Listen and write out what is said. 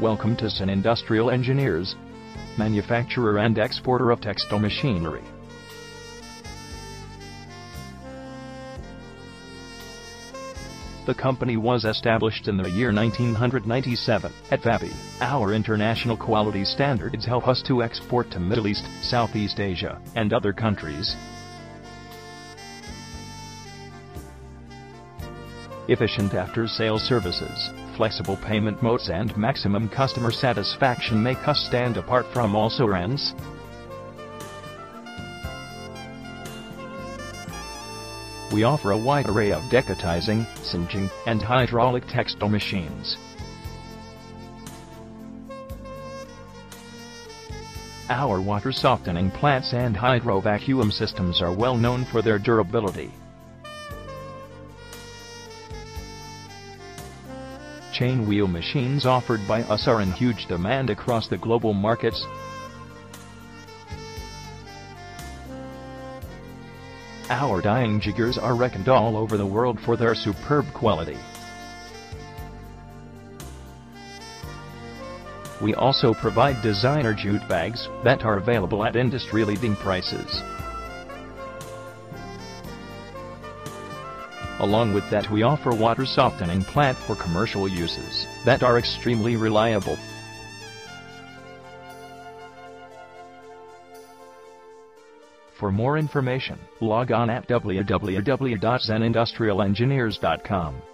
Welcome to Zen Industrial Engineers, manufacturer and exporter of textile machinery. The company was established in the year 1997, at Vapi. Our international quality standards help us to export to Middle East, Southeast Asia, and other countries. Efficient after-sales services, flexible payment modes and maximum customer satisfaction make us stand apart from all brands. We offer a wide array of decatizing, singeing, and hydraulic textile machines. Our water softening plants and hydro vacuum systems are well known for their durability. Chain wheel machines offered by us are in huge demand across the global markets. Our dyeing jiggers are reckoned all over the world for their superb quality. We also provide designer jute bags that are available at industry-leading prices. Along with that, we offer water softening plant for commercial uses that are extremely reliable. For more information, log on at www.zenindustrialengineers.com.